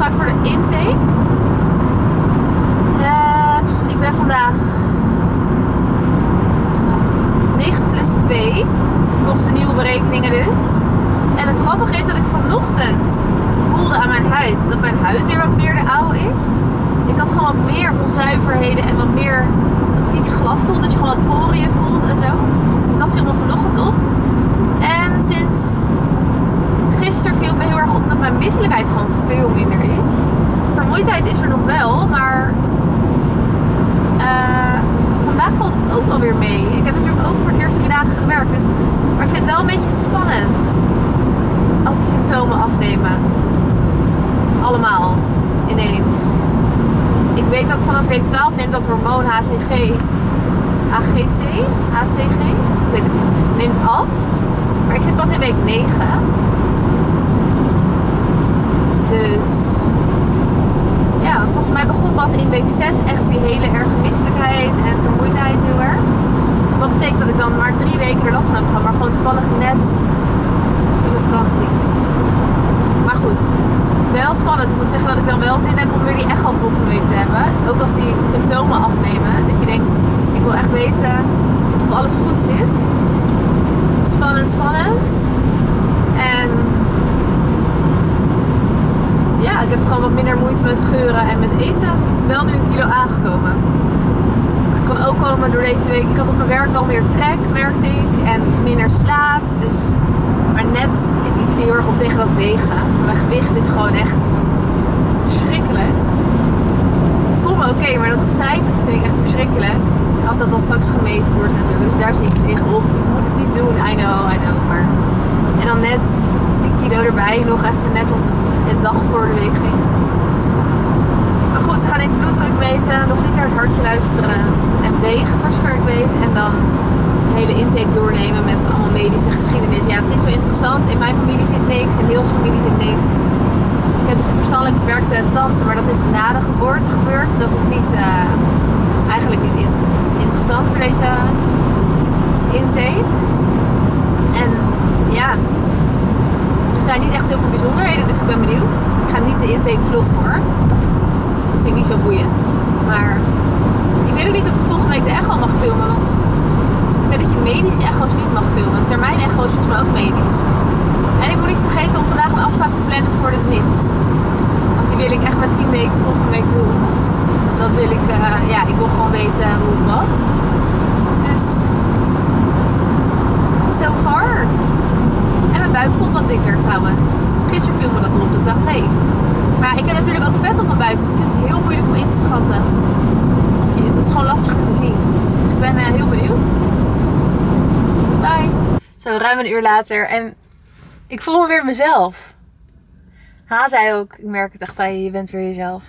afspraak voor de intake. Ik ben vandaag 9+2. Volgens de nieuwe berekeningen dus. En het grappige is dat ik vanochtend voelde aan mijn huid dat mijn huid weer wat meer de oude is. Ik had gewoon wat meer onzuiverheden en wat meer niet glad voelt. Dat je gewoon wat poriën voelt en zo. Dus dat viel me vanochtend op. En sinds gisteren viel me heel erg op dat mijn misselijkheid gewoon veel minder is. Vermoeidheid is er nog wel, maar vandaag valt het ook wel weer mee. Ik heb natuurlijk ook voor de eerste 3 dagen gewerkt, dus, maar ik vind het wel een beetje spannend als die symptomen afnemen. Allemaal. Ineens. Ik weet dat vanaf week 12 neemt dat hormoon HCG, ik weet het niet, neemt af. Maar ik zit pas in week 9. Dus ja, volgens mij begon pas in week 6 echt die hele erge misselijkheid en vermoeidheid heel erg. Wat betekent dat ik dan maar 3 weken er last van heb gehad, maar gewoon toevallig net in mijn vakantie. Maar goed, wel spannend. Ik moet zeggen dat ik dan wel zin heb om weer die echo volgende week te hebben. Ook als die symptomen afnemen, dat je denkt, ik wil echt weten of alles goed zit. Spannend, spannend. En ja, ik heb gewoon wat minder moeite met scheuren en met eten. Wel nu 1 kilo aangekomen. Het kan ook komen door deze week. Ik had op mijn werk wel meer trek, merkte ik. En minder slaap. Dus, maar net, ik zie heel erg op tegen dat wegen. Mijn gewicht is gewoon echt verschrikkelijk. Ik voel me oké, maar dat cijfer vind ik echt verschrikkelijk. Als dat dan straks gemeten wordt en zo. Dus daar zie ik tegenop. Ik moet het niet doen. I know. Maar... En dan net die kilo erbij. Nog even net op een dag voor de weging. Maar goed, ze gaan even bloeddruk meten. Nog niet naar het hartje luisteren. En wegen voor zover ik weet. En dan de hele intake doornemen met allemaal medische geschiedenis. Ja, het is niet zo interessant. In mijn familie zit niks. In heel zijn familie zit niks. Ik heb dus een verstandelijk beperkte tante. Maar dat is na de geboorte gebeurd. Dus dat is niet, eigenlijk niet interessant voor deze intake. En ja, er zijn niet echt heel veel bijzonderheden, dus ik ben benieuwd. Ik ga niet de intake vloggen hoor. Dat vind ik niet zo boeiend. Maar ik weet ook niet of ik volgende week de echo mag filmen. Want ik weet dat je medische echo's niet mag filmen. Termijn echo is volgens mij ook medisch. En ik moet niet vergeten om vandaag een afspraak te plannen voor de NIPT. Want die wil ik echt met 10 weken volgende week doen. Dat wil ik, ja, ik wil gewoon weten hoe of wat. Dus, so far. En mijn buik voelt wat dikker trouwens. Gisteren viel me dat op, ik dacht, hé. Maar ik heb natuurlijk ook vet op mijn buik, dus ik vind het heel moeilijk om in te schatten. Dat is gewoon lastiger te zien. Dus ik ben heel benieuwd. Bye. Zo, ruim 1 uur later en ik voel me weer mezelf. Ha zei ook, ik merk het echt aan je, je bent weer jezelf.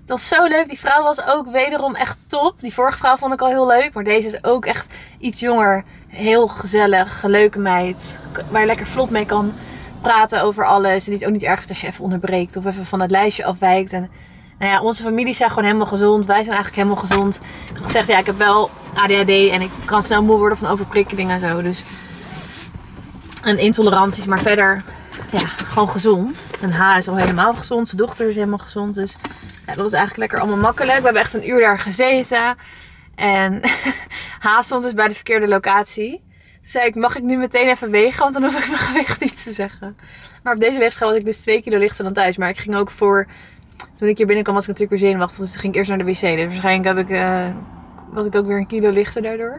Het was zo leuk. Die vrouw was ook wederom echt top. Die vorige vrouw vond ik al heel leuk. Maar deze is ook echt iets jonger. Heel gezellig. Leuke meid. Waar je lekker vlot mee kan praten over alles. En die het ook niet erg is als je even onderbreekt. Of even van het lijstje afwijkt. En nou ja, onze families zijn gewoon helemaal gezond. Wij zijn eigenlijk helemaal gezond. Ik heb gezegd, ja, ik heb wel ADHD. En ik kan snel moe worden van overprikkeling en zo. Dus. En intoleranties. Maar verder, ja, gewoon gezond. En H is al helemaal gezond. Zijn dochter is helemaal gezond. Dus. Ja, dat was eigenlijk lekker allemaal makkelijk. We hebben echt 1 uur daar gezeten. En Haas stond dus bij de verkeerde locatie. Toen zei ik, mag ik nu meteen even wegen? Want dan hoef ik mijn gewicht niet te zeggen. Maar op deze weegschaal was ik dus 2 kilo lichter dan thuis. Maar ik ging ook voor... Toen ik hier binnenkwam was ik natuurlijk weer zenuwachtig. Dus toen ging ik eerst naar de wc. Dus waarschijnlijk heb ik, was ik ook weer 1 kilo lichter daardoor.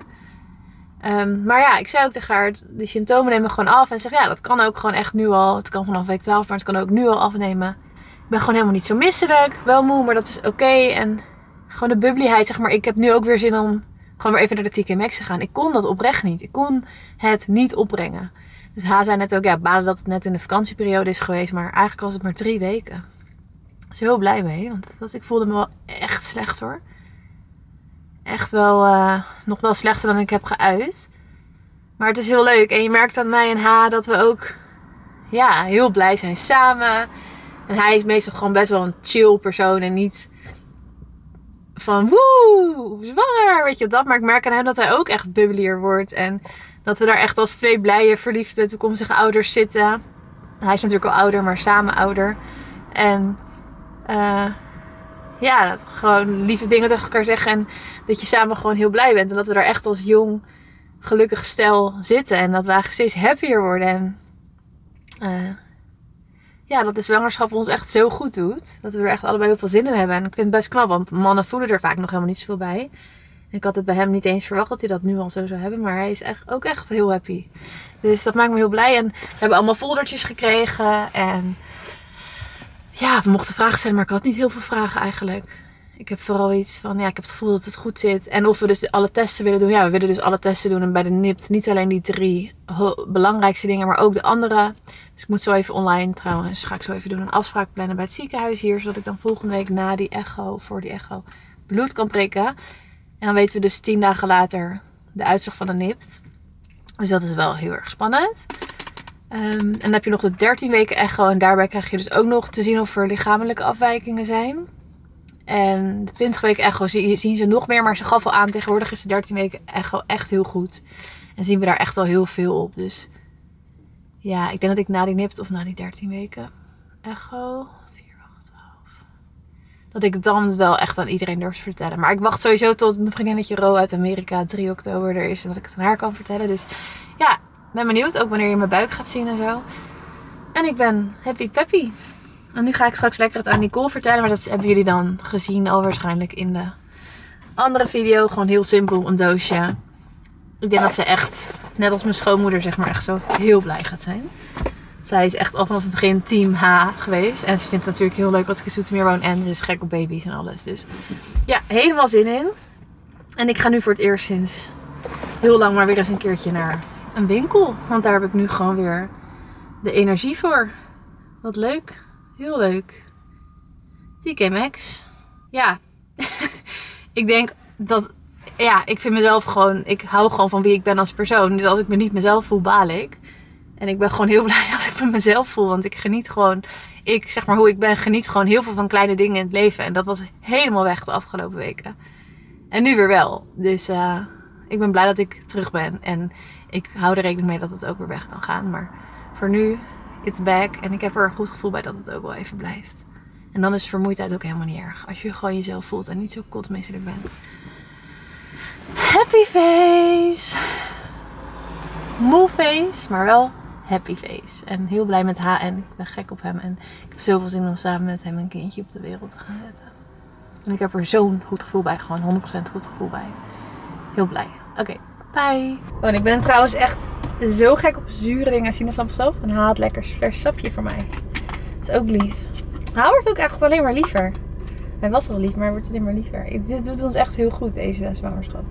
Maar ja, ik zei ook tegen haar, die symptomen nemen gewoon af. En zeg, ja, dat kan ook gewoon echt nu al. Het kan vanaf week 12, maar het kan ook nu al afnemen. Ik ben gewoon helemaal niet zo misselijk. Wel moe, maar dat is oké. En gewoon de bubblyheid, zeg maar. Ik heb nu ook weer zin om gewoon weer even naar de TK Maxx te gaan. Ik kon dat oprecht niet. Ik kon het niet opbrengen. Dus H zei net ook, ja, baden dat het net in de vakantieperiode is geweest. Maar eigenlijk was het maar 3 weken. Dus heel blij mee. Want ik voelde me wel echt slecht hoor. Echt wel, nog wel slechter dan ik heb geuit. Maar het is heel leuk. En je merkt aan mij en H dat we ook, ja, heel blij zijn samen. En hij is meestal gewoon best wel een chill persoon. En niet van woe, zwanger, weet je dat. Maar ik merk aan hem dat hij ook echt bubbelier wordt. En dat we daar echt als 2 blije, verliefde, toekomstige ouders zitten. Hij is natuurlijk al ouder, maar samen ouder. En ja, gewoon lieve dingen tegen elkaar zeggen. En dat je samen gewoon heel blij bent. En dat we daar echt als jong, gelukkig stel zitten. En dat we eigenlijk steeds happier worden. En ja, dat de zwangerschap ons echt zo goed doet. Dat we er echt allebei heel veel zin in hebben. En ik vind het best knap, want mannen voelen er vaak nog helemaal niet zoveel bij. En ik had het bij hem niet eens verwacht dat hij dat nu al zo zou hebben. Maar hij is echt, ook echt heel happy. Dus dat maakt me heel blij. En we hebben allemaal foldertjes gekregen. En ja, we mochten vragen stellen, maar ik had niet heel veel vragen eigenlijk. Ik heb vooral iets van, ja, ik heb het gevoel dat het goed zit. En of we dus alle testen willen doen. Ja, we willen dus alle testen doen. En bij de NIPT niet alleen die drie belangrijkste dingen, maar ook de andere. Dus ik moet zo even online trouwens. Ga ik zo even doen een afspraak plannen bij het ziekenhuis hier. Zodat ik dan volgende week na die echo, voor die echo, bloed kan prikken. En dan weten we dus 10 dagen later de uitslag van de NIPT. Dus dat is wel heel erg spannend. En dan heb je nog de 13 weken echo. En daarbij krijg je dus ook nog te zien of er lichamelijke afwijkingen zijn. En de 20 weken echo zien ze nog meer. Maar ze gaf al aan, tegenwoordig is de 13 weken echo echt heel goed. En zien we daar echt al heel veel op. Dus ja, ik denk dat ik na die NIPT of na die 13 weken echo... 4, 8, 12... dat ik dan wel echt aan iedereen durf te vertellen. Maar ik wacht sowieso tot mijn vriendinnetje Ro uit Amerika 3 oktober er is. En dat ik het aan haar kan vertellen. Dus ja, ben benieuwd. Ook wanneer je mijn buik gaat zien en zo. En ik ben happy peppy. En nu ga ik straks lekker het aan Nicole vertellen. Maar dat hebben jullie dan gezien al waarschijnlijk in de andere video. Gewoon heel simpel, een doosje. Ik denk dat ze echt, net als mijn schoonmoeder zeg maar, echt zo heel blij gaat zijn. Zij is echt al vanaf het begin team H geweest. En ze vindt het natuurlijk heel leuk als ik in Zoetermeer woon. En ze is gek op baby's en alles. Dus ja, helemaal zin in. En ik ga nu voor het eerst sinds heel lang maar weer eens een keertje naar een winkel. Want daar heb ik nu gewoon weer de energie voor. Wat leuk. Heel leuk. TK Maxx. Ja. Ik denk dat... ja, ik vind mezelf gewoon... ik hou gewoon van wie ik ben als persoon. Dus als ik me niet mezelf voel, baal ik. En ik ben gewoon heel blij als ik me mezelf voel. Want ik geniet gewoon... ik, zeg maar hoe ik ben, geniet gewoon heel veel van kleine dingen in het leven. En dat was helemaal weg de afgelopen weken. En nu weer wel. Dus ik ben blij dat ik terug ben. En ik hou er rekening mee dat het ook weer weg kan gaan. Maar voor nu... it's back. En ik heb er een goed gevoel bij dat het ook wel even blijft. En dan is vermoeidheid ook helemaal niet erg. Als je gewoon jezelf voelt en niet zo kotsmisselijk bent. Happy face! Moe face, maar wel happy face. En heel blij met HN. Ik ben gek op hem. En ik heb zoveel zin om samen met hem een kindje op de wereld te gaan zetten. En ik heb er zo'n goed gevoel bij. Gewoon 100% goed gevoel bij. Heel blij. Oké, bye! Oh, en ik ben trouwens echt... zo gek op zure dingen, sinaasappelsap. En haal het lekker vers sapje voor mij. Dat is ook lief. Hij wordt ook echt alleen maar liever. Hij was al lief, maar hij wordt alleen maar liever. Dit doet ons echt heel goed, deze zwangerschap.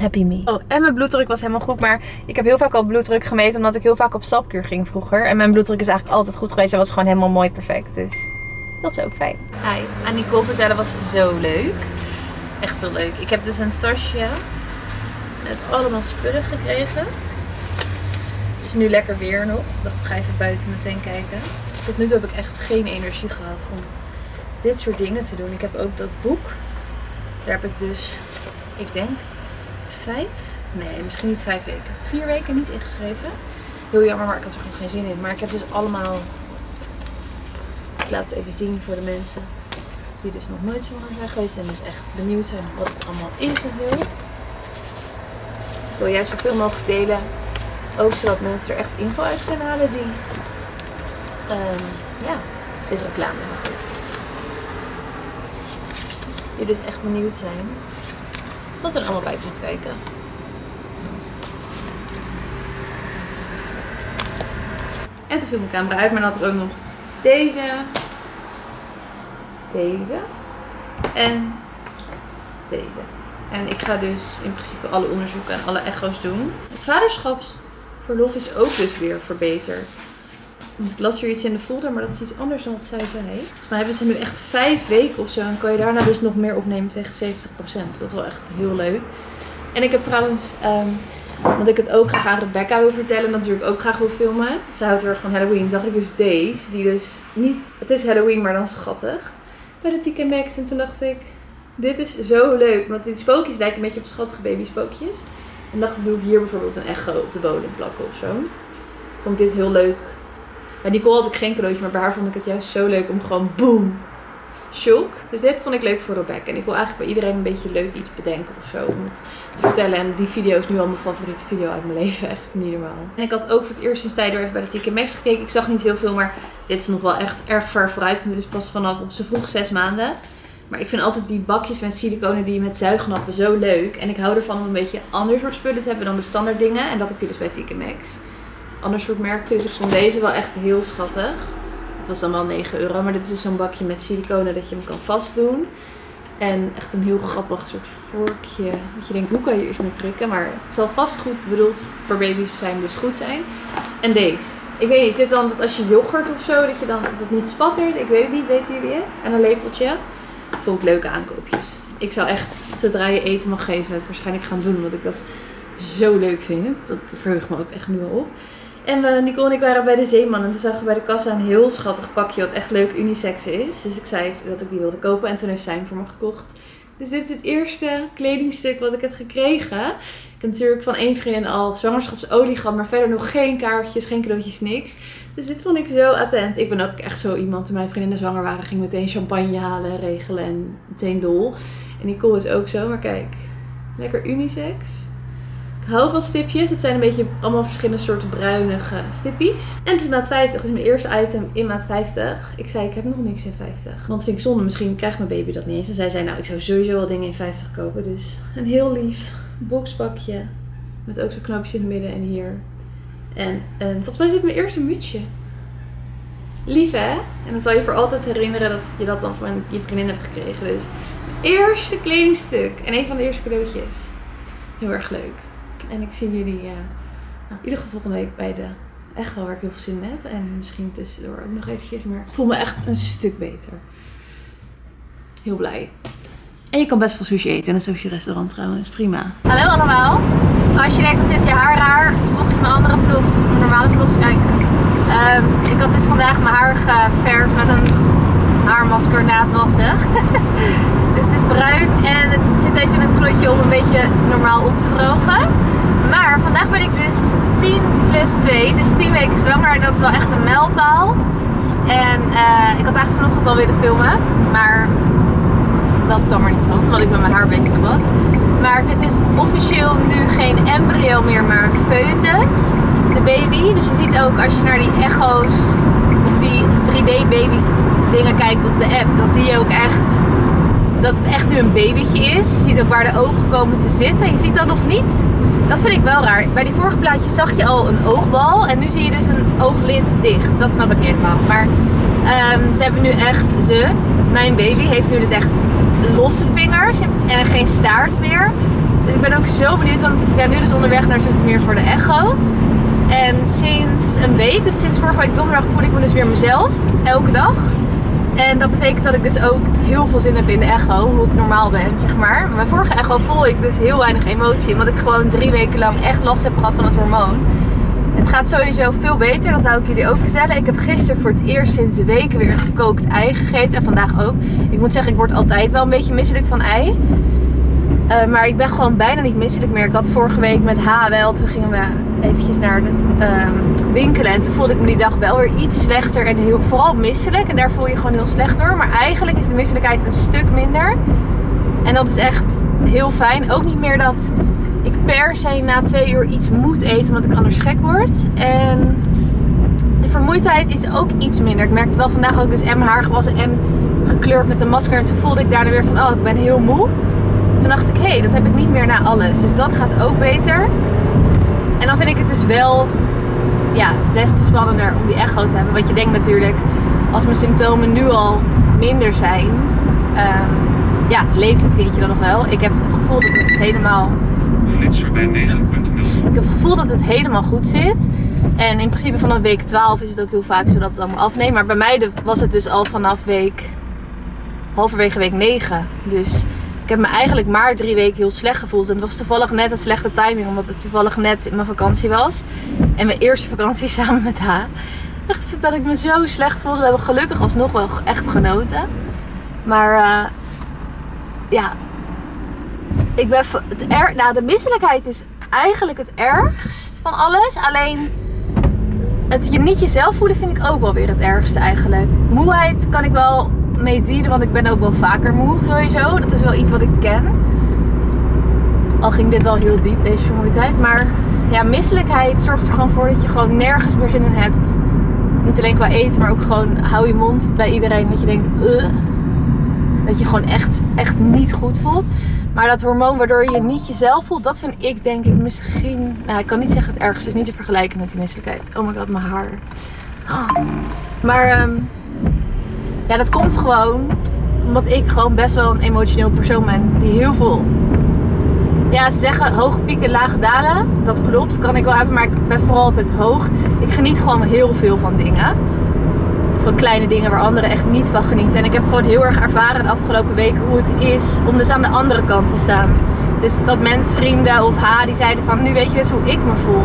Happy me. Oh, en mijn bloeddruk was helemaal goed. Maar ik heb heel vaak al bloeddruk gemeten. Omdat ik heel vaak op sapkuur ging vroeger. En mijn bloeddruk is eigenlijk altijd goed geweest. Hij was gewoon helemaal mooi perfect. Dus dat is ook fijn. Hi. Aan Nicole vertellen was zo leuk. Echt heel leuk. Ik heb dus een tasje... net allemaal spullen gekregen. Het is nu lekker weer nog. Ik dacht, ik ga even buiten meteen kijken. Tot nu toe heb ik echt geen energie gehad om dit soort dingen te doen. Ik heb ook dat boek. Daar heb ik dus, ik denk, 5? Nee, misschien niet 5 weken. 4 weken niet ingeschreven. Heel jammer, maar ik had er gewoon geen zin in. Maar ik heb dus allemaal... ik laat het even zien voor de mensen die dus nog nooit zwanger zijn geweest. En dus echt benieuwd zijn wat het allemaal is en zo. Ik wil juist zoveel mogelijk delen, ook zodat mensen er echt info uit kunnen halen die, ja, dit is reclame, maar goed. Die dus echt benieuwd zijn wat er allemaal bij komt kijken. En toen viel mijn camera uit, maar dan had ik ook nog deze en deze. En ik ga dus in principe alle onderzoeken en alle echo's doen. Het vaderschapsverlof is ook dus weer verbeterd. Want ik las hier iets in de folder, maar dat is iets anders dan wat zij zei. Volgens mij hebben ze nu echt 5 weken of zo. En kan je daarna dus nog meer opnemen tegen 70%. Dat is wel echt heel leuk. En ik heb trouwens, want ik het ook graag aan Rebecca wil vertellen. En natuurlijk ook graag wil filmen. Ze houdt heel erg van Halloween. Zag ik dus deze. Die dus niet, het is Halloween, maar dan schattig. Bij de TK Maxx. En toen dacht ik... dit is zo leuk, want die spookjes lijken een beetje op schattige baby spookjes. En dan doe ik hier bijvoorbeeld een echo op de bodem plakken of zo. Vond ik dit heel leuk Bij Nicole had ik geen cadeautje, maar bij haar vond ik het juist zo leuk om gewoon boom. Shock. Dus dit vond ik leuk voor Rebecca. En ik wil eigenlijk bij iedereen een beetje leuk iets bedenken of zo. Om het te vertellen. En die video is nu al mijn favoriete video uit mijn leven. Echt niet normaal. En ik had ook voor het eerst sinds tijden weer even bij de TK Maxx gekeken. Ik zag niet heel veel, maar dit is nog wel echt erg ver vooruit. Want dit is pas vanaf op z'n vroeg 6 maanden. Maar ik vind altijd die bakjes met siliconen die je met zuignappen zo leuk. En ik hou ervan om een beetje ander soort spullen te hebben dan de standaard dingen. En dat heb je dus bij TK Maxx. Ander soort merkjes. Dus ik vond deze wel echt heel schattig. Het was dan wel €9, maar dit is dus zo'n bakje met siliconen dat je hem kan vastdoen. En echt een heel grappig soort vorkje. Dat je denkt, hoe kan je eerst mee prikken? Maar het zal vast goed bedoeld voor baby's zijn, dus goed zijn. En deze. Ik weet niet, is dit dan dat als je yoghurt of zo, dat je dan dat het niet spattert? Ik weet het niet, weten jullie het? En een lepeltje. Vond ik leuke aankoopjes. Ik zou echt, zodra je eten mag geven, het waarschijnlijk gaan doen. Omdat ik dat zo leuk vind. Dat verheugt me ook echt nu al op. En Nicole en ik waren bij de Zeeman en toen zagen we bij de kassa een heel schattig pakje wat echt leuk unisex is. Dus ik zei dat ik die wilde kopen en toen heeft zij hem voor me gekocht. Dus dit is het eerste kledingstuk wat ik heb gekregen. Ik heb natuurlijk van één vriendin al zwangerschapsolie gehad, maar verder nog geen kaartjes, geen cadeautjes, niks. Dus dit vond ik zo attent. Ik ben ook echt zo iemand, toen mijn vriendinnen zwanger waren, ging meteen champagne halen, regelen en meteen dol. En Nicole is ook zo, maar kijk, lekker unisex. Ik hou van stipjes. Het zijn een beetje allemaal verschillende soorten bruinige stippies. En het is maat 50. Dus mijn eerste item in maat 50. Ik zei, ik heb nog niks in 50. Want vind ik zonde. Misschien krijgt mijn baby dat niet eens. En zij zei, nou, ik zou sowieso wel dingen in 50 kopen. Dus een heel lief boxbakje. Met ook zo'n knoopjes in het midden en hier. En volgens mij zit mijn eerste mutsje. Lief, hè? En dan zal je voor altijd herinneren dat je dat dan van je vriendin hebt gekregen. Dus het eerste kledingstuk. En een van de eerste cadeautjes. Heel erg leuk. En ik zie jullie nou, in ieder geval volgende week bij de echo, waar ik heel veel zin in heb. En misschien tussendoor ook nog eventjes. Maar ik voel me echt een stuk beter. Heel blij. En je kan best wel sushi eten in een sushi restaurant trouwens. Prima. Hallo allemaal. Als je denkt dat dit je haar raar, mocht je mijn andere vlogs, mijn normale vlogs kijken. Ik had dus vandaag mijn haar geverfd met een haarmasker na het wassen. Dus het is bruin en het zit even in een klotje om een beetje normaal op te drogen. Maar vandaag ben ik dus 10+2, dus 10 weken zwanger. Dat is wel echt een mijlpaal. En ik had eigenlijk vanochtend al willen filmen, maar dat kwam er niet van, omdat ik met mijn haar bezig was. Maar het is dus officieel nu geen embryo meer, maar een foetus, de baby. Dus je ziet ook als je naar die echo's, of die 3D baby dingen kijkt op de app, dan zie je ook echt dat het echt nu een babytje is. Je ziet ook waar de ogen komen te zitten. Je ziet dat nog niet. Dat vind ik wel raar. Bij die vorige plaatjes zag je al een oogbal. En nu zie je dus een ooglid dicht. Dat snap ik niet helemaal. Maar ze hebben nu echt mijn baby heeft nu dus echt losse vingers. En geen staart meer. Dus ik ben ook zo benieuwd. Want ik ben nu dus onderweg naar Zoetermeer voor de echo. En sinds een week, dus sinds vorige week donderdag, voel ik me dus weer mezelf. Elke dag. En dat betekent dat ik dus ook heel veel zin heb in de echo, hoe ik normaal ben, zeg maar. Mijn vorige echo voel ik dus heel weinig emotie, omdat ik gewoon 3 weken lang echt last heb gehad van het hormoon. Het gaat sowieso veel beter, dat wou ik jullie ook vertellen. Ik heb gisteren voor het eerst sinds weken weer gekookt ei gegeten en vandaag ook. Ik moet zeggen, ik word altijd wel een beetje misselijk van ei. Maar ik ben gewoon bijna niet misselijk meer. Ik had vorige week met H wel, toen gingen we eventjes naar de winkelen. En toen voelde ik me die dag wel weer iets slechter en vooral misselijk. En daar voel je gewoon heel slecht door. Maar eigenlijk is de misselijkheid een stuk minder. En dat is echt heel fijn. Ook niet meer dat ik per se na 2 uur iets moet eten, omdat ik anders gek word. En de vermoeidheid is ook iets minder. Ik merkte wel vandaag ook dus mijn haar gewassen en gekleurd met een masker. En toen voelde ik daarna weer van, oh, ik ben heel moe. Toen dacht ik, hé, dat heb ik niet meer na alles. Dus dat gaat ook beter. En dan vind ik het dus wel, ja, des te spannender om die echo te hebben. Want je denkt natuurlijk, als mijn symptomen nu al minder zijn, ja, leeft het kindje dan nog wel? Ik heb het gevoel dat het helemaal... Flitser bij 9.0. Ik heb het gevoel dat het helemaal goed zit. En in principe vanaf week 12 is het ook heel vaak zo dat het allemaal afneemt. Maar bij mij was het dus al vanaf halverwege week 9. Dus... ik heb me eigenlijk maar 3 weken heel slecht gevoeld. En het was toevallig net een slechte timing. Omdat het toevallig net mijn vakantie was. En mijn eerste vakantie samen met haar. Echt dat ik me zo slecht voelde. We hebben gelukkig alsnog wel echt genoten. Maar ja. Ik ben de misselijkheid is eigenlijk het ergst van alles. Alleen Het je niet jezelf voelen vind ik ook wel weer het ergste eigenlijk. Moeheid kan ik wel mee dealen, want ik ben ook wel vaker moe sowieso. Dat is wel iets wat ik ken. Al ging dit wel heel diep, deze vermoeidheid. Maar ja, misselijkheid zorgt er gewoon voor dat je gewoon nergens meer zin in hebt. Niet alleen qua eten, maar ook gewoon hou je mond bij iedereen. Dat je denkt, dat je gewoon echt niet goed voelt. Maar dat hormoon waardoor je niet jezelf voelt, dat vind ik denk ik misschien... Nou, ik kan niet zeggen het ergste is niet te vergelijken met die misselijkheid. Oh my god, mijn haar. Maar ja, dat komt gewoon omdat ik gewoon best wel een emotioneel persoon ben die heel veel... Ja, ze zeggen hoge pieken, lage dalen. Dat klopt, kan ik wel hebben, maar ik ben vooral altijd hoog. Ik geniet gewoon heel veel van dingen. Van kleine dingen waar anderen echt niet van genieten. En ik heb gewoon heel erg ervaren de afgelopen weken hoe het is om dus aan de andere kant te staan. Dus dat mensen, vrienden of die zeiden van nu weet je dus hoe ik me voel.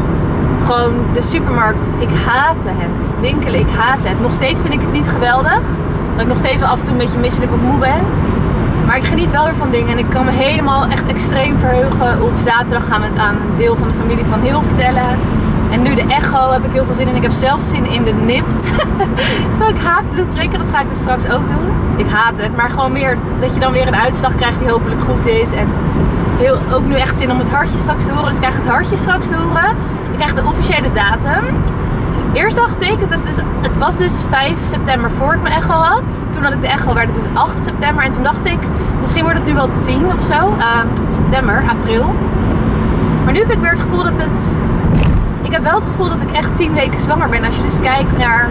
Gewoon de supermarkt, ik haatte het. Winkelen, ik haatte het. Nog steeds vind ik het niet geweldig. Dat ik nog steeds wel af en toe een beetje misselijk of moe ben. Maar ik geniet wel weer van dingen en ik kan me helemaal echt extreem verheugen. Op zaterdag gaan we het aan een deel van de familie van Heel vertellen. En nu de echo heb ik heel veel zin in. Ik heb zelfs zin in de NIPT. Terwijl ik haat bloedprikken, dat ga ik dus straks ook doen. Ik haat het, maar gewoon meer dat je dan weer een uitslag krijgt die hopelijk goed is. En ook nu echt zin om het hartje straks te horen. Dus ik krijg het hartje straks te horen. Ik krijg de officiële datum. Eerst dacht ik, het was dus 5 september voor ik mijn echo had. Toen had ik de echo, werd het dus 8 september. En toen dacht ik, misschien wordt het nu wel 10 of zo. September, april. Maar nu heb ik weer het gevoel dat het... Ik heb wel het gevoel dat ik echt 10 weken zwanger ben. Als je dus kijkt naar...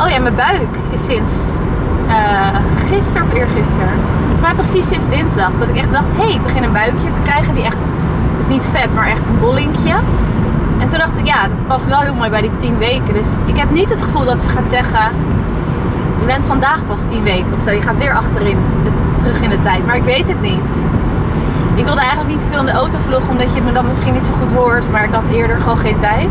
Oh ja, mijn buik is sinds gisteren of eergisteren. Maar precies sinds dinsdag. Dat ik echt dacht, hé, ik begin een buikje te krijgen. Die echt, dus niet vet, maar echt een bollinkje. En toen dacht ik, ja, dat past wel heel mooi bij die 10 weken. Dus ik heb niet het gevoel dat ze gaat zeggen... Je bent vandaag pas 10 weken of zo. Je gaat weer achterin, terug in de tijd. Maar ik weet het niet. Ik wilde eigenlijk niet te veel in de auto vloggen, omdat je me dan misschien niet zo goed hoort. Maar ik had eerder gewoon geen tijd.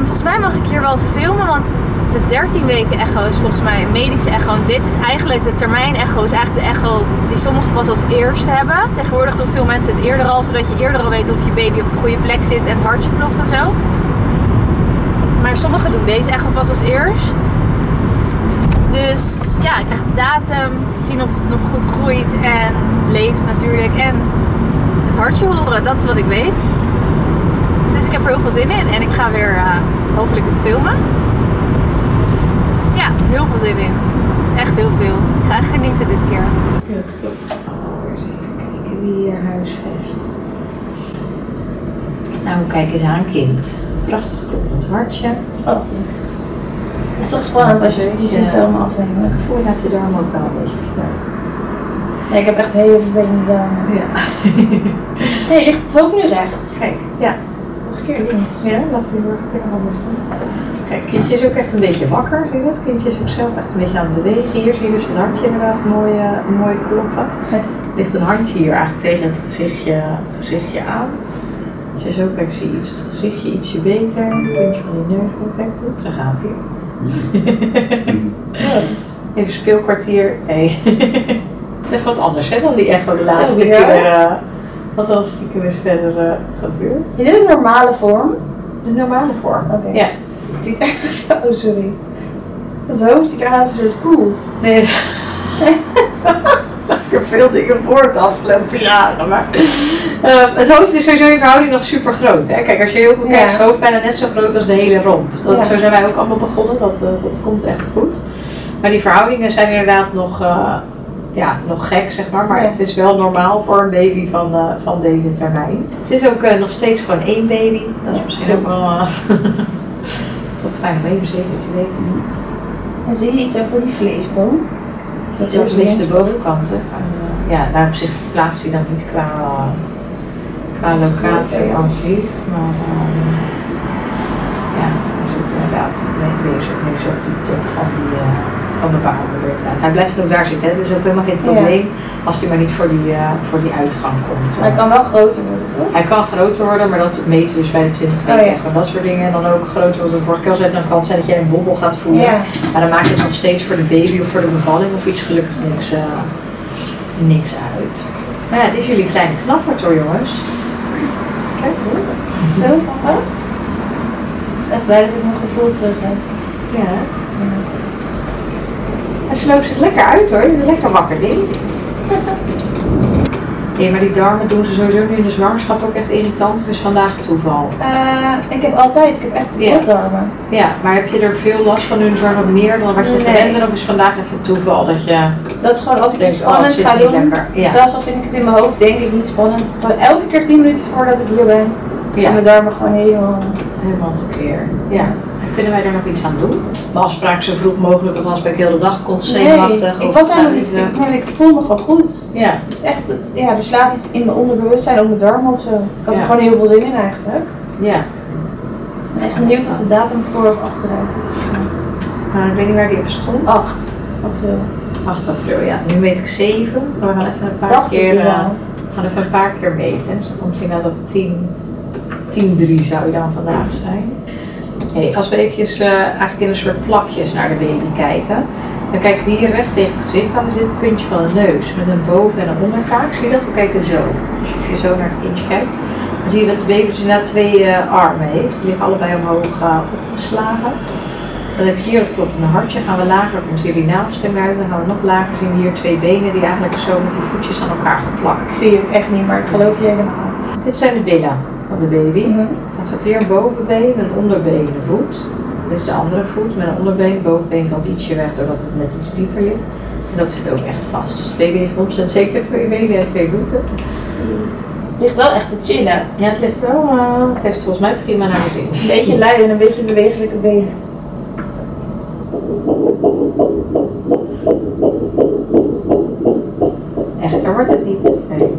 Volgens mij mag ik hier wel filmen, want de 13 weken echo is volgens mij een medische echo. En dit is eigenlijk de termijn echo. Is eigenlijk de echo die sommigen pas als eerste hebben. Tegenwoordig doen veel mensen het eerder al, zodat je eerder al weet of je baby op de goede plek zit en het hartje klopt en zo. Maar sommigen doen deze echo pas als eerst. Dus ja, ik krijg de datum te zien of het nog goed groeit en leeft natuurlijk. En het hartje horen, dat is wat ik weet. Dus ik heb er heel veel zin in en ik ga weer hopelijk het filmen. Ja, heel veel zin in. Echt heel veel. Ik ga genieten dit keer. Ja, top. Eerst even kijken wie hier huisvest. Nou, kijk eens aan, kind. Prachtig kloppend hartje. Oh. Het is toch spannend als je zit helemaal afnemen. Voel je dat je darm ook wel een beetje gebruikt. Ja, ik heb echt heel vervelende darmen. Ja. Nee, ligt het hoofd nu recht? Kijk, ja. Nog een keer links. Ja, dat hij heel erg anders. Kijk, kindje is ook echt een beetje wakker, zie je dat? Kindje is ook zelf echt een beetje aan het bewegen. Hier zie je dus het hartje inderdaad mooi kloppen. Er ligt een handje hier eigenlijk tegen het gezichtje aan. Als je zo kijkt, zie je het gezichtje ietsje beter. Een puntje van je neus. Kijk, oep, daar gaat hij. Ja. Even speelkwartier. Nee. Het is even wat anders hè, dan die echo de laatste keer. Wat dan stiekem is verder gebeurd. Je doet een normale vorm? De normale vorm? Oké. Okay. Ja. Het ziet er zo, oh, sorry. Dat hoofd ziet er als een soort koe. Nee. Ik heb veel dingen voor het afgelopen jaren, maar het hoofd is sowieso in verhouding nog super groot. Hè? Kijk, als je heel goed kijkt, is het hoofd bijna net zo groot als de hele romp. Zo zijn wij ook allemaal begonnen, dat komt echt goed. Maar die verhoudingen zijn inderdaad nog gek, zeg maar het is wel normaal voor een baby van deze termijn. Het is ook nog steeds gewoon één baby, dat is misschien ook wel toch fijn om even zeker te weten. En zie je iets over die vleesboom? Dat is een beetje de bovenkant. Ja, daar op zich verplaatst hij dan niet qua locatie aan zich. Maar ja, hij zit inderdaad meestal op de top van de baan. Hij blijft ook daar zitten, hè. Dus ook helemaal geen probleem als hij maar niet voor die uitgang komt. Maar hij kan wel groter worden, toch? Hij kan groter worden, maar dat meten dus bij de 20 weken en dat soort dingen. En dan ook groter worden. Vorige keer zei het nog altijd dat jij een bobbel gaat voelen. Ja. Maar dan maakt het nog steeds voor de baby of voor de bevalling of iets gelukkig niks uit. Maar ja, dit is jullie kleine knappert hoor, jongens. Kijk hoor. Zo, papa. echt blij dat ik mijn gevoel terug heb. Ja. En sloop zit lekker uit hoor, het is een lekker wakker ding. Nee, maar die darmen doen ze sowieso nu in de zwangerschap ook echt irritant, of is vandaag toeval? Ik heb echt rotdarmen. Ja, maar heb je er veel last van nu in de zwangerschap meer dan wat je gewend bent, of is vandaag even toeval dat je... Dat is gewoon als ik iets spannends ga doen, ja. Zelfs al vind ik het in mijn hoofd, denk ik niet spannend. Gewoon elke keer 10 minuten voordat ik hier ben, ja. En mijn darmen gewoon helemaal tekeer. Ja. Kunnen wij daar nog iets aan doen? Mijn afspraak zo vroeg mogelijk, want als ben ik heel de dag constant zenuwachtig. Nee, ik was eigenlijk niet. Ik voel me gewoon goed. Ja. Het is echt, er slaat iets in mijn onderbewustzijn op mijn darmen of zo. Ik had er gewoon heel veel zin in eigenlijk. Ja. Ik ben echt benieuwd of de datum voor of achteruit is. Ik weet niet waar die op stond. 8 april. 8 april, ja. Nu meet ik 7. Maar we gaan even een paar keer meten. Dus dan komt hij wel op 10-3 zou je dan vandaag zijn. Hey, als we eventjes eigenlijk in een soort plakjes naar de baby kijken, dan kijken we hier recht tegen het gezicht aan. Er zit het puntje van de neus met een boven- en een onderkaak. Zie je dat? We kijken zo. Dus als je zo naar het kindje kijkt, dan zie je dat de baby inderdaad 2 armen heeft. Die liggen allebei omhoog opgeslagen. Dan heb je hier dat kloppende hartje. Gaan we lager, dan komt hier die navelstreng uit. Dan gaan we nog lager zien. Hier 2 benen die eigenlijk zo met die voetjes aan elkaar geplakt. Ik zie het echt niet, maar ik geloof je helemaal. Dit zijn de billen van de baby. Dan gaat weer een bovenbeen, een onderbeen, een voet. Dit is de andere voet met een onderbeen. Het bovenbeen valt ietsje weg doordat het net iets dieper ligt. En dat zit ook echt vast. Dus de baby heeft ontzettend zeker 2 benen en 2 voeten. Het ligt wel echt te chillen. Ja, het ligt wel. Het heeft volgens mij prima naar de zin. Een beetje lui en een beetje bewegelijke benen. Echter wordt het niet. Nee.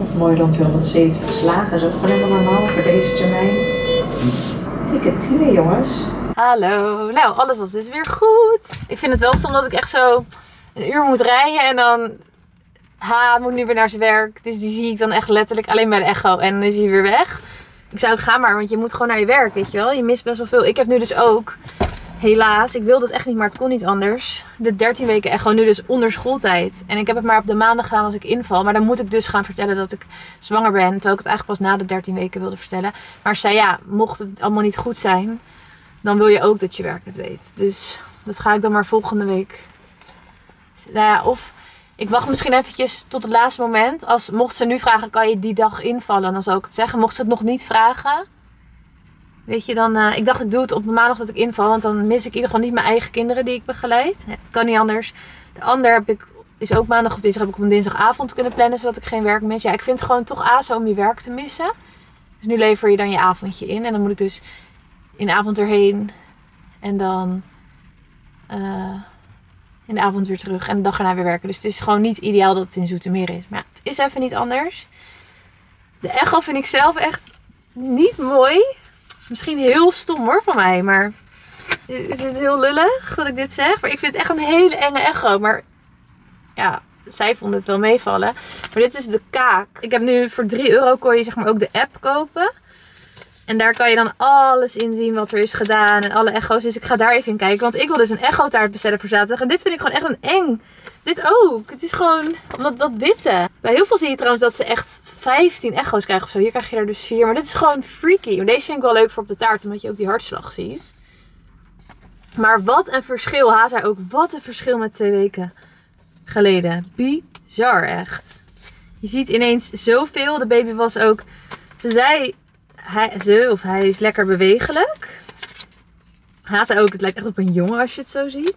Of mooier dan 270 slagen. Dat is ook gewoon helemaal normaal voor deze termijn. Dikke 10 jongens. Hallo. Nou, alles was dus weer goed. Ik vind het wel stom dat ik echt zo een uur moet rijden. En dan... Ha, moet nu weer naar zijn werk. Dus die zie ik dan echt letterlijk alleen bij de echo. En dan is hij weer weg. Ik zou ga maar, want je moet gewoon naar je werk, weet je wel. Je mist best wel veel. Ik heb nu dus ook... Helaas, ik wilde het echt niet, maar het kon niet anders. De 13 weken echo nu dus onder schooltijd. En ik heb het maar op de maandag gedaan als ik inval. Maar dan moet ik dus gaan vertellen dat ik zwanger ben. Terwijl ik het eigenlijk pas na de 13 weken wilde vertellen. Maar zei ja, mocht het allemaal niet goed zijn, dan wil je ook dat je werk het weet. Dus dat ga ik dan maar volgende week. Nou ja, of ik wacht misschien eventjes tot het laatste moment. Mocht ze nu vragen, kan je die dag invallen? Dan zou ik het zeggen. Mocht ze het nog niet vragen... Weet je, dan, ik dacht ik doe het op maandag dat ik inval, want dan mis ik in ieder geval niet mijn eigen kinderen die ik begeleid. Het kan niet anders. De ander is ook maandag of dinsdag, heb ik op een dinsdagavond kunnen plannen, zodat ik geen werk mis. Ja, ik vind het gewoon toch aso om je werk te missen. Dus nu lever je dan je avondje in en dan moet ik dus in de avond erheen en dan in de avond weer terug en de dag erna weer werken. Dus het is gewoon niet ideaal dat het in Zoetermeer is. Maar ja, het is even niet anders. De echo vind ik zelf echt niet mooi. Misschien heel stom hoor van mij, maar is het heel lullig dat ik dit zeg? Maar ik vind het echt een hele enge echo, maar ja, zij vonden het wel meevallen. Maar dit is de kaak. Ik heb nu voor €3 kon je zeg maar ook de app kopen. En daar kan je dan alles in zien wat er is gedaan en alle echo's. Dus ik ga daar even in kijken, want ik wil dus een echo-taart bestellen voor zaterdag. En dit vind ik gewoon echt een eng. Dit ook. Het is gewoon omdat dat witte. Bij heel veel zie je trouwens dat ze echt 15 echo's krijgen of zo. Hier krijg je er dus 4. Maar dit is gewoon freaky. Maar deze vind ik wel leuk voor op de taart, omdat je ook die hartslag ziet. Maar wat een verschil. Ha, zei ook. Wat een verschil met 2 weken geleden. Bizar echt. Je ziet ineens zoveel. De baby was ook... Ze zei... Hij is lekker bewegelijk. Ha, zei ook. Het lijkt echt op een jongen als je het zo ziet.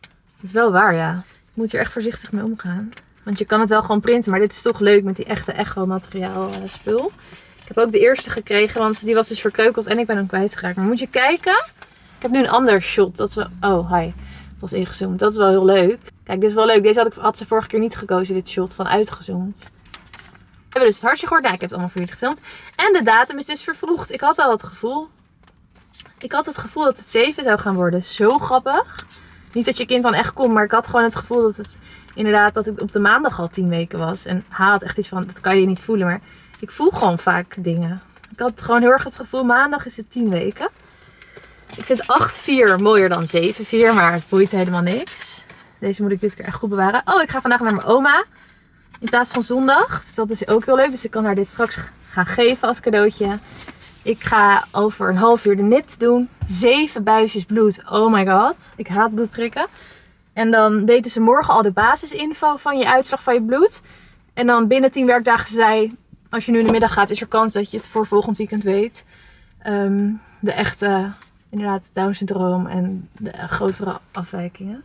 Dat is wel waar, ja. Je moet hier echt voorzichtig mee omgaan. Want je kan het wel gewoon printen. Maar dit is toch leuk met die echte echo materiaal spul. Ik heb ook de eerste gekregen. Want die was dus verkeukeld. En ik ben hem kwijtgeraakt. Maar moet je kijken. Ik heb nu een ander shot. Dat is wel... Oh, hi. Dat was ingezoomd. Dat is wel heel leuk. Kijk, dit is wel leuk. Deze had ze vorige keer niet gekozen. Dit shot van uitgezoomd. We hebben dus het hartje gehoord. Nou, ik heb het allemaal voor jullie gefilmd. En de datum is dus vervroegd. Ik had al het gevoel. Ik had het gevoel dat het 7 zou gaan worden. Zo grappig. Niet dat je kind dan echt komt, maar ik had gewoon het gevoel dat het inderdaad dat ik op de maandag al 10 weken was. En hij had echt iets van, dat kan je niet voelen, maar ik voel gewoon vaak dingen. Ik had gewoon heel erg het gevoel, maandag is het 10 weken. Ik vind 8-4 mooier dan 7-4, maar het boeit helemaal niks. Deze moet ik dit keer echt goed bewaren. Oh, ik ga vandaag naar mijn oma in plaats van zondag. Dus dat is ook heel leuk, dus ik kan haar dit straks gaan geven als cadeautje. Ik ga over een half uur de NIPT doen. 7 buisjes bloed. Oh my god. Ik haat bloedprikken. En dan weten ze morgen al de basisinfo van je uitslag van je bloed. En dan binnen 10 werkdagen zei, als je nu in de middag gaat, is er kans dat je het voor volgend weekend weet. De echte, inderdaad, Down-syndroom en de grotere afwijkingen.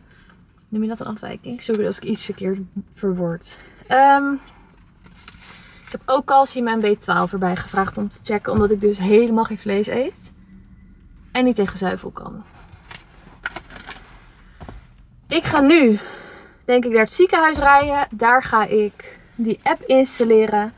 Noem je dat een afwijking? Sorry als ik iets verkeerd verwoord. Ik heb ook calcium en B12 erbij gevraagd om te checken. Omdat ik dus helemaal geen vlees eet. En niet tegen zuivel kan. Ik ga nu, denk ik, naar het ziekenhuis rijden. Daar ga ik die app installeren.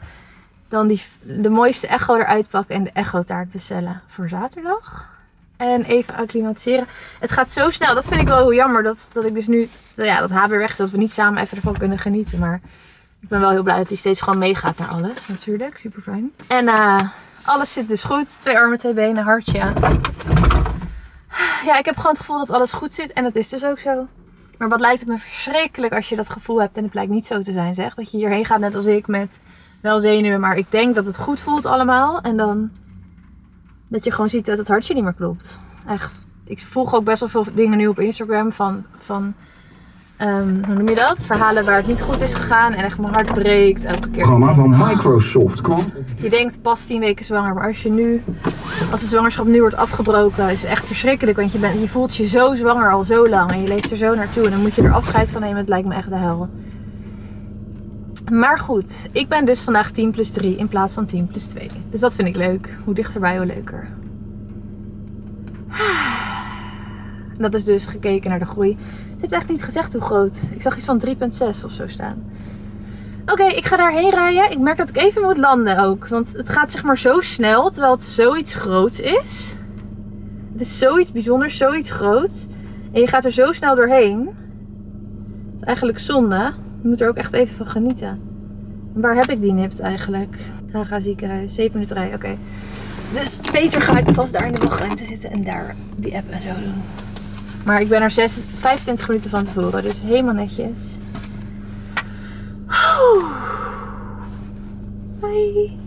Dan de mooiste echo eruit pakken. En de echo-taart bestellen voor zaterdag. En even acclimatiseren. Het gaat zo snel. Dat vind ik wel heel jammer. Dat ik dus nu, ja, dat haar weer weg is. Dat we niet samen even ervan kunnen genieten. Maar ik ben wel heel blij dat hij steeds gewoon meegaat naar alles. Natuurlijk. Super fijn. En alles zit dus goed. 2 armen, 2 benen, hartje. Ja, ik heb gewoon het gevoel dat alles goed zit. En dat is dus ook zo. Maar wat lijkt het me verschrikkelijk als je dat gevoel hebt. En het blijkt niet zo te zijn, zeg. Dat je hierheen gaat net als ik met wel zenuwen. Maar ik denk dat het goed voelt allemaal. En dan dat je gewoon ziet dat het hartje niet meer klopt. Echt. Ik volg ook best wel veel dingen nu op Instagram van hoe noem je dat? Verhalen waar het niet goed is gegaan en echt mijn hart breekt elke keer. Programma van Microsoft kwam. Je denkt pas 10 weken zwanger, maar als de zwangerschap nu wordt afgebroken, is het echt verschrikkelijk. Want je voelt je zo zwanger al zo lang en je leeft er zo naartoe. En dan moet je er afscheid van nemen, het lijkt me echt de hel. Maar goed, ik ben dus vandaag 10+3 in plaats van 10+2. Dus dat vind ik leuk. Hoe dichterbij, hoe leuker. Dat is dus gekeken naar de groei. Ze heeft echt niet gezegd hoe groot. Ik zag iets van 3,6 of zo staan. Oké, ik ga daarheen rijden. Ik merk dat ik even moet landen ook. Want het gaat zeg maar zo snel, terwijl het zoiets groots is. Het is zoiets bijzonders, zoiets groots. En je gaat er zo snel doorheen. Dat is eigenlijk zonde. Je moet er ook echt even van genieten. En waar heb ik die nipt eigenlijk? Haga ziekenhuis, 7 minuten rijden, oké. Dus beter ga ik vast daar in de wachtruimte zitten en daar die app en zo doen. Maar ik ben er 25 minuten van tevoren, dus helemaal netjes. Hoi.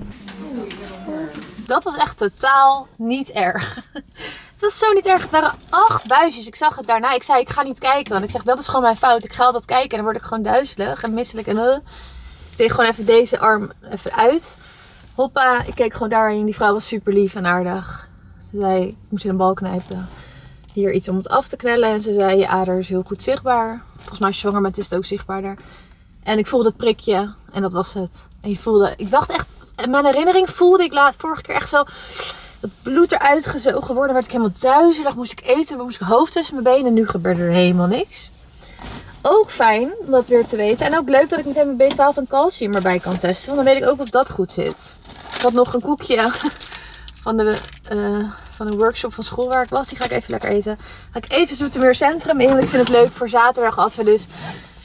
Dat was echt totaal niet erg. Het was zo niet erg. Het waren 8 buisjes. Ik zag het daarna. Ik zei, ik ga niet kijken. Want ik zeg, dat is gewoon mijn fout. Ik ga altijd kijken en dan word ik gewoon duizelig en misselijk. En ik deed gewoon even deze arm even uit. Hoppa. Ik keek gewoon daarin. Die vrouw was super lief en aardig. Ze zei, ik moest in een bal knijpen. Hier iets om het af te knellen. En ze zei, je ader is heel goed zichtbaar. Volgens mij als je zwanger bent is het ook zichtbaarder. En ik voelde het prikje. En dat was het. En je voelde, ik dacht echt, in mijn herinnering voelde ik vorige keer echt zo. Dat bloed eruit gezogen worden, werd ik helemaal duizelig. Moest ik eten, moest ik hoofd tussen mijn benen. Nu gebeurde er helemaal niks. Ook fijn om dat weer te weten. En ook leuk dat ik meteen mijn B12 en calcium erbij kan testen. Want dan weet ik ook of dat goed zit. Ik had nog een koekje van een workshop van school waar ik was. Die ga ik even lekker eten. Ga ik even Zoetermeer Centrum in. Want ik vind het leuk voor zaterdag als we dus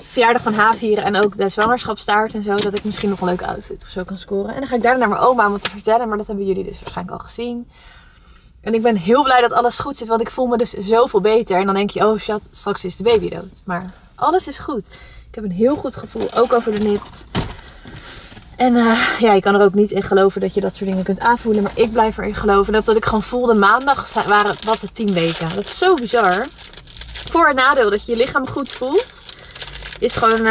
verjaardag van H vieren. En ook de zwangerschapstaart en zo. Dat ik misschien nog een leuke outfit of zo kan scoren. En dan ga ik daarna naar mijn oma om het te vertellen. Maar dat hebben jullie dus waarschijnlijk al gezien. En ik ben heel blij dat alles goed zit. Want ik voel me dus zoveel beter. En dan denk je, oh shit, straks is de baby dood. Maar alles is goed. Ik heb een heel goed gevoel. Ook over de nipt. En ja, je kan er ook niet in geloven dat je dat soort dingen kunt aanvoelen. Maar ik blijf erin geloven. En dat ik gewoon voelde, maandag was het 10 weken. Dat is zo bizar. Voor- en nadeel dat je je lichaam goed voelt. Is gewoon,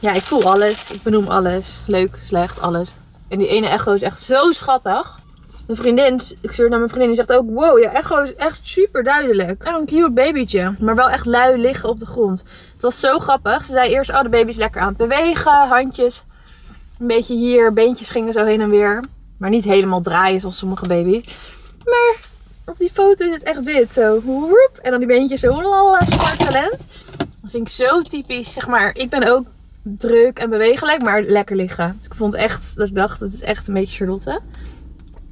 ja, ik voel alles. Ik benoem alles. Leuk, slecht, alles. En die ene echo is echt zo schattig. Mijn vriendin, ik stuur naar mijn vriendin, die zegt ook, wow, je echo is echt super duidelijk. En een cute babytje. Maar wel echt lui liggen op de grond. Het was zo grappig. Ze zei eerst, oh, de baby is lekker aan het bewegen. Handjes. Een beetje hier, beentjes gingen zo heen en weer. Maar niet helemaal draaien zoals sommige baby's. Maar op die foto is het echt dit. Zo, woep. En dan die beentjes zo, lala, sport talent. Dat vind ik zo typisch, zeg maar. Ik ben ook druk en bewegelijk, maar lekker liggen. Dus ik vond echt, dat ik dacht, het is echt een beetje Charlotte.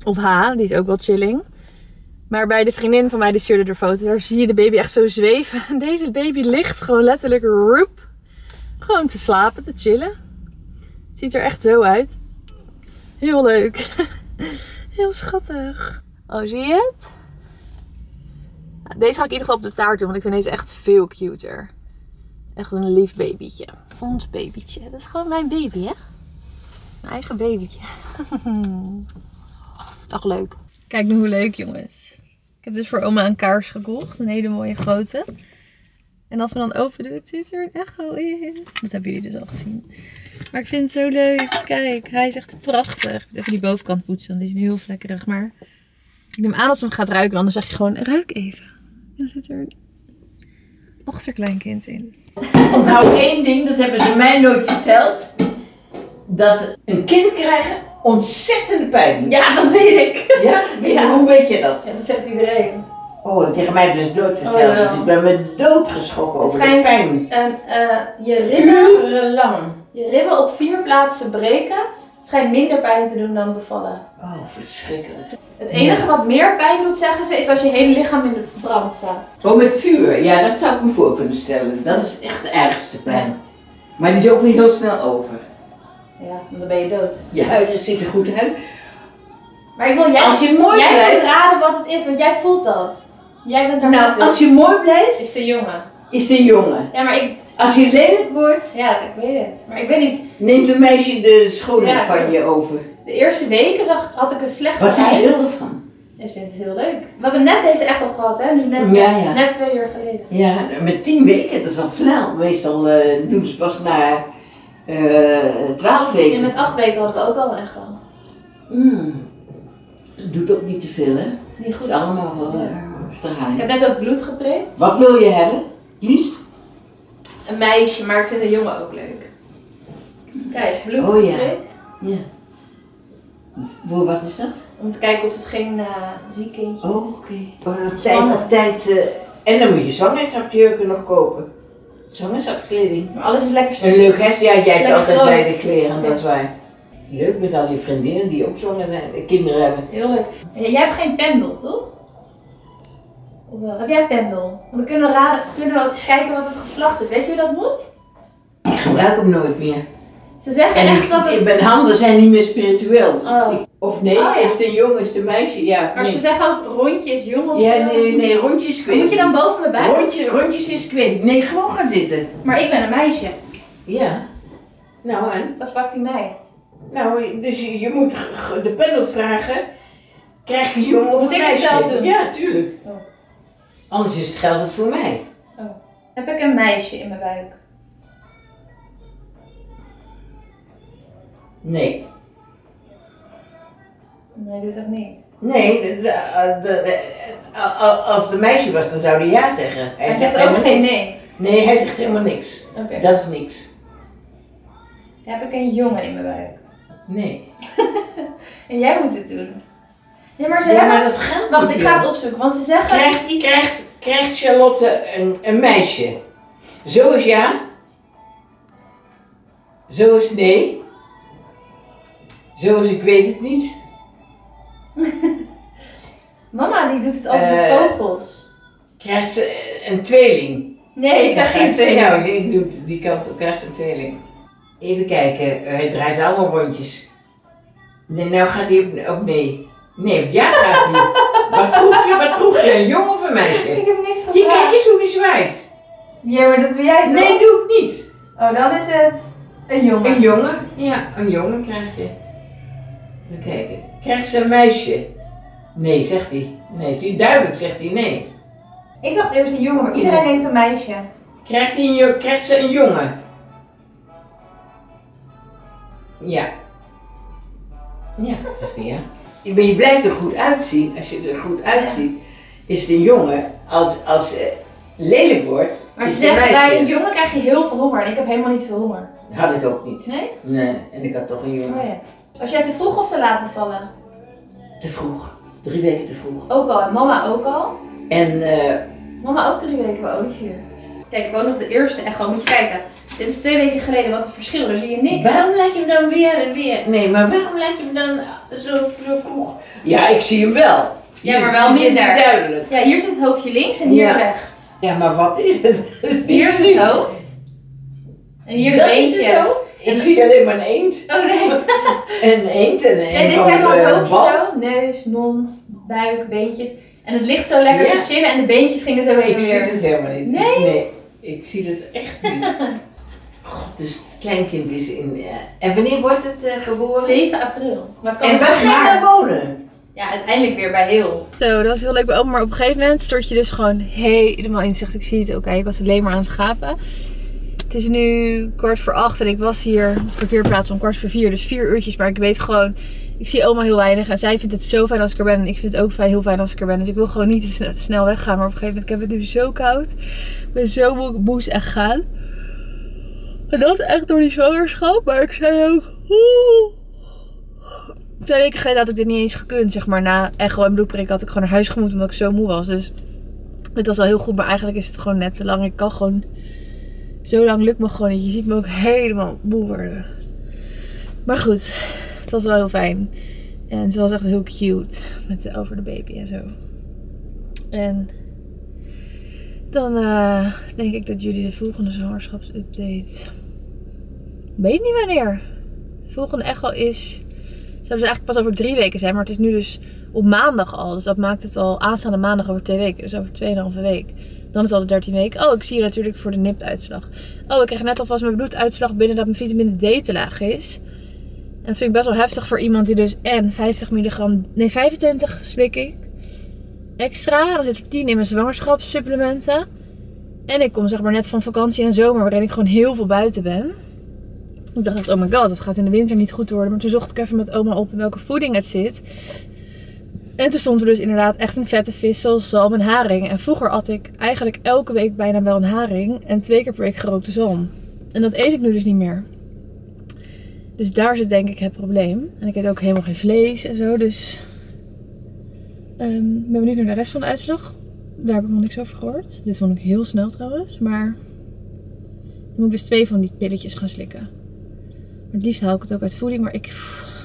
Of H, die is ook wel chilling. Maar bij de vriendin van mij, die stuurde de foto. Daar zie je de baby echt zo zweven. En deze baby ligt gewoon letterlijk, roep. Gewoon te slapen, te chillen. Het ziet er echt zo uit. Heel leuk. Heel schattig. Oh, zie je het? Deze ga ik in ieder geval op de taart doen. Want ik vind deze echt veel cuter. Echt een lief babytje. Ons babytje. Dat is gewoon mijn baby, hè? Mijn eigen babytje. Echt leuk. Kijk nou hoe leuk, jongens. Ik heb dus voor oma een kaars gekocht. Een hele mooie grote. En als we dan open doen, zit er een echo in. Dat hebben jullie dus al gezien. Maar ik vind het zo leuk. Kijk, hij is echt prachtig. Ik moet even die bovenkant poetsen, want die is nu heel vlekkerig. Maar ik neem aan dat ze hem gaat ruiken. Anders zeg je gewoon, ruik even. En dan zit er een achterkleinkind in. Onthoud één ding, dat hebben ze mij nooit verteld. Dat een kind krijgen ontzettende pijn doet. Ja, dat weet ik. Ja? Ja. Hoe weet je dat? Ja, dat zegt iedereen. Oh, tegen mij hebben ze het dood verteld, dus ik ben me doodgeschrokken over de pijn. En je ribben op 4 plaatsen breken, schijnt minder pijn te doen dan bevallen. Oh, verschrikkelijk. Het enige wat meer pijn doet, zeggen ze, is als je hele lichaam in de brand staat. Oh, met vuur. Ja, dat zou ik me voor kunnen stellen. Dat is echt de ergste pijn. Maar die is ook weer heel snel over. Ja, want dan ben je dood. Je huid ziet er goed uit. Maar ik wil jij moet raden wat het is, want jij voelt dat. Jij bent er nou, goed in. Als je mooi blijft, is de jongen. Is de jongen. Ja, maar ik... Als je lelijk wordt... Ja, ik weet het. Maar ik weet niet... Neemt een meisje de schoonheid van je over. De eerste weken had ik een slechte tijd. Wat zei je ervan? Dus dit is heel leuk. We hebben net deze echo gehad, hè? Nu net 2 uur geleden. Ja, met 10 weken, dat is al flauw. Meestal doen ze pas na 12 weken. En met 8 weken hadden we ook al een echo. Het doet ook niet te veel, hè? Het is niet goed. Het is allemaal straling. Ik heb net ook bloed geprikt. Wat wil je hebben? Liefst? Een meisje, maar ik vind de jongen ook leuk. Kijk, bloed geprikt. Ja. Voor wat is dat? Om te kijken of het geen ziek kindje is. Oh, oké. En dan moet je zwangerschapsjurken nog kopen. Zwangerschapskleding. Maar alles is lekker. Een leuk hè? Ja, jij hebt altijd bij de kleren, dat is waar. Leuk met al die vriendinnen die ook zwanger zijn, kinderen hebben. Heel leuk. Jij hebt geen pendel, toch? Of wel? Heb jij een pendel? Dan kunnen we raden, kunnen we ook kijken wat het geslacht is. Weet je hoe dat moet? Ik gebruik hem nooit meer. Ze zeggen en echt mijn handen zijn niet meer spiritueel. Oh. Is de jongen, is de meisje, Maar ze zeggen ook rondje is jong of nee, rondje is kwint. Moet je dan boven me bij? Rondjes is kwint. Nee, gewoon gaan zitten. Maar ik ben een meisje. Ja. Nou en? Dat pakt hij mij. Nou, dus je moet de pendel vragen, krijg je jongen of een meisje? Ja, tuurlijk. Oh. Anders is het geld het voor mij. Oh. Heb ik een meisje in mijn buik? Nee. Nee, doet dat niet. Nee, als de meisje was, dan zou hij ja zeggen. Hij zegt ook geen nee. Nee, hij zegt helemaal niks. Okay. Dat is niks. Heb ik een jongen in mijn buik? Nee. En jij moet het doen. Ja, maar ze hebben... Maar dat geldt wacht, ik ga het opzoeken, want ze zeggen... Krijgt Charlotte een meisje? Zo is ja. Zo is nee. Zo is ik weet het niet. Mama, die doet het altijd met vogels. Krijgt ze een tweeling? Nee, ik krijg geen tweeling. Nou, ik doe het die kant op. Krijgt ze een tweeling? Even kijken, hij draait allemaal rondjes. Nee, nou gaat hij op nee. Nee, op ja gaat hij. Wat vroeg je, een jong of een meisje? Ik heb niks gevraagd. Hier, kijk eens hoe die zwaait. Ja, maar dat doe jij toch? Nee, doe ik niet. Oh, dan is het een jongen. Een jongen? Ja, een jongen krijg je. Even kijken. Krijgt ze een meisje? Nee, zegt hij. Nee, duidelijk zegt hij nee. Ik dacht eerst een jongen, maar iedereen denkt een meisje. Krijgt ze een jongen? Ja. Ja, zegt hij ja. Maar je blijft er goed uitzien. Als je er goed uitziet, is de jongen, als ze lelijk wordt... Maar ze zeggen, bij een jongen krijg je heel veel honger en ik heb helemaal niet veel honger. Dat had ik ook niet. Nee? Nee, en ik had toch een jongen. Oh, ja. Was jij te vroeg of te laat bevallen? Te vroeg. 3 weken te vroeg. Ook al, en mama ook al. En... Mama ook 3 weken bij Olivier. Kijk, ik woon nog de eerste echo, moet je kijken. Dit is 2 weken geleden, wat een verschil, daar zie je niks. Waarom lijkt je hem dan weer... Nee, maar waarom lijkt je hem dan zo vroeg? Ja, ik zie hem wel. Hier maar wel minder. Duidelijk. Ja, hier zit het hoofdje links en hier rechts. Ja, maar wat is het? Is hier is het hoofd. En hier de beentjes. Ik zie alleen maar een eend. Oh nee. Een eend en een eend. En dit zijn wel het hoofdje zo. Neus, mond, buik, beentjes. En het ligt zo lekker te chillen en de beentjes gingen zo heen en weer. Ik zie het helemaal niet. Nee. Ik zie het echt niet. God, dus het kleinkind is in... En wanneer wordt het geboren? 7 april. En waar ga je wonen? ja, uiteindelijk weer bij heel. Zo, dat was heel leuk bij open, maar op een gegeven moment stort je dus gewoon helemaal in zicht. Ik zie het ook, okay, ik was alleen maar aan het gapen. Het is nu 8:15 en ik was hier op de parkeerplaats om 3:45, dus 4 uurtjes. Maar ik weet gewoon, ik zie oma heel weinig en zij vindt het zo fijn als ik er ben. En ik vind het ook heel fijn als ik er ben. Dus ik wil gewoon niet te snel weggaan. Maar op een gegeven moment, ik heb het nu zo koud. Ik ben zo moes en gaan. En dat echt door die zwangerschap. Maar ik zei ook, 2 weken geleden had ik dit niet eens gekund, zeg maar. Na echo en bloedprik had ik gewoon naar huis gemoet omdat ik zo moe was. Dus het was al heel goed, maar eigenlijk is het gewoon net te lang. Ik kan gewoon... Zo lang lukt me gewoon niet. Je ziet me ook helemaal moe worden. Maar goed, het was wel heel fijn. En ze was echt heel cute. Met over de baby en zo. En dan denk ik dat jullie de volgende zwangerschapsupdate... Weet niet wanneer. De volgende echo is... Zou ze eigenlijk pas over 3 weken zijn. Maar het is nu dus op maandag al. Dus dat maakt het al aanstaande maandag over 2 weken. Dus over 2,5 week. Dan is het al de 13e week. Oh, ik zie je natuurlijk voor de NIPT-uitslag. Oh, ik kreeg net alvast mijn bloeduitslag binnen dat mijn vitamine D te laag is. En dat vind ik best wel heftig voor iemand die dus en 50 milligram... Nee, 25 slik ik. Extra. Er zitten 10 in mijn zwangerschapssupplementen. En ik kom zeg maar net van vakantie en zomer waarin ik gewoon heel veel buiten ben. Ik dacht, oh my god, dat gaat in de winter niet goed worden. Maar toen zocht ik even met oma op in welke voeding het zit. En toen stond er dus inderdaad echt een vette vis, zoals zalm en haring. En vroeger at ik eigenlijk elke week bijna wel een haring en 2 keer per week gerookte zalm. En dat eet ik nu dus niet meer. Dus daar zit denk ik het probleem. En ik eet ook helemaal geen vlees en zo, dus... ben benieuwd naar de rest van de uitslag. Daar heb ik nog niks over gehoord. Dit vond ik heel snel trouwens, maar... Dan moet ik dus 2 van die pilletjes gaan slikken. Maar het liefst haal ik het ook uit voeding, maar ik...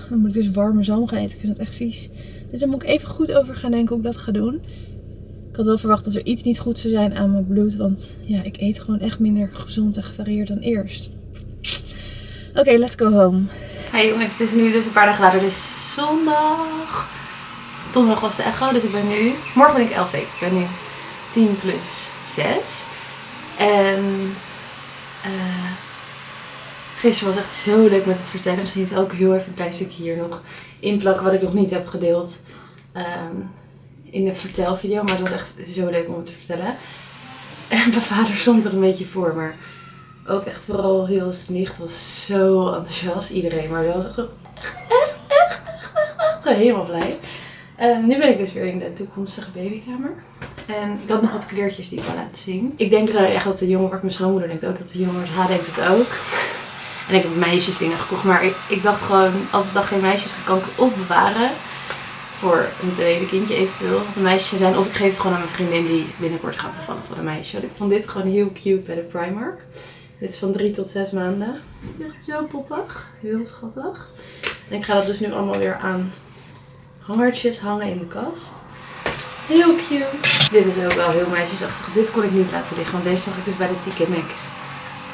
Dan moet ik dus warme zalm gaan eten. Ik vind dat echt vies. Dus daar moet ik even goed over gaan denken hoe ik dat ga doen. Ik had wel verwacht dat er iets niet goed zou zijn aan mijn bloed. Want ja, ik eet gewoon echt minder gezond en gevarieerd dan eerst. Oké, let's go home. Hey jongens, het is nu dus een paar dagen later. Dus zondag. Donderdag was de echo, dus ik ben nu... Morgen ben ik 11 weken. Ik ben nu 10 + 6. En... gisteren was echt zo leuk met het vertellen. Misschien zal ik heel even een klein stukje hier nog inplakken wat ik nog niet heb gedeeld in de vertelvideo. Maar het was echt zo leuk om het te vertellen. En mijn vader stond er een beetje voor, maar ook echt vooral heel snicht. Was zo enthousiast iedereen, maar wel echt helemaal blij. Nu ben ik dus weer in de toekomstige babykamer. En ik had nog wat kleurtjes die ik wil laten zien. Ik denk dus echt dat de jongen wordt, mijn schoonmoeder denkt ook dat de jongen wordt. Haar denkt het ook. En ik heb meisjesdingen gekocht, maar ik dacht gewoon, als het dan geen meisjes kan ik het opbewaren voor een tweede kindje eventueel, want de meisjes zijn, of ik geef het gewoon aan mijn vriendin die binnenkort gaat bevallen van een meisje. Ik vond dit gewoon heel cute bij de Primark. Dit is van 3 tot 6 maanden. Echt zo poppig, heel schattig. En ik ga dat dus nu allemaal weer aan hangertjes hangen in de kast. Heel cute. Dit is ook wel heel meisjesachtig. Dit kon ik niet laten liggen, want deze zag ik dus bij de TK Maxx.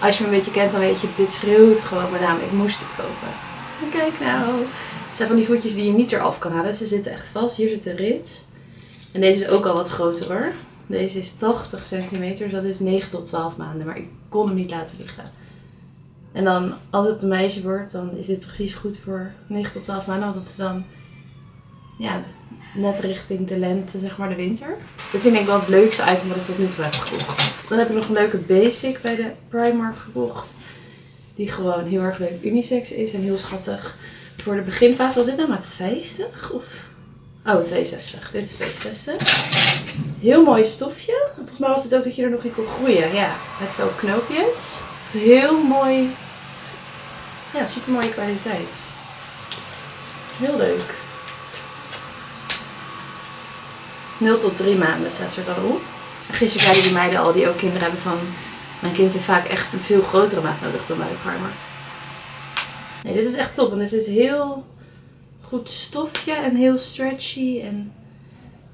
Als je me een beetje kent, dan weet je, dit schreeuwt gewoon mijn naam. Ik moest dit kopen. En kijk nou. Het zijn van die voetjes die je niet eraf kan halen. Ze zitten echt vast. Hier zit een rits. En deze is ook al wat groter hoor. Deze is 80 centimeter. Dat is 9 tot 12 maanden. Maar ik kon hem niet laten liggen. En dan, als het een meisje wordt, dan is dit precies goed voor 9 tot 12 maanden. Want dat is dan, ja, net richting de lente, zeg maar, de winter. Dit vind ik wel het leukste item wat ik tot nu toe heb gekocht. Dan heb ik nog een leuke basic bij de Primark gekocht. Die gewoon heel erg leuk unisex is en heel schattig. Voor de beginfase was dit nou maat 50 of... Oh, 62. Dit is 62. Heel mooi stofje. Volgens mij was het ook dat je er nog in kon groeien. Ja, met zo'n knoopjes. Heel mooi... Ja, super mooie kwaliteit. Heel leuk. 0 tot 3 maanden staat er dan op. Gisteren zeiden die meiden al die ook kinderen hebben van... Mijn kind heeft vaak echt een veel grotere maat nodig dan bij de Primark. Nee, dit is echt top. En het is heel goed stofje en heel stretchy. En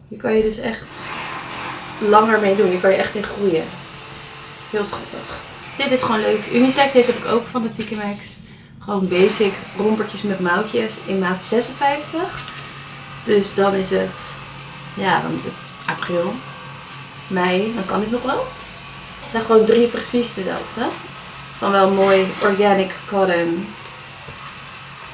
hier kan je dus echt langer mee doen. Hier kan je echt in groeien. Heel schattig. Dit is gewoon leuk. Unisex, deze heb ik ook van de TK Maxx. Gewoon basic rompertjes met mouwtjes in maat 56. Dus dan is het... Ja, dan is het april, mei, dan kan dit nog wel. Het zijn gewoon 3 precies dezelfde. Van wel mooi organic cotton.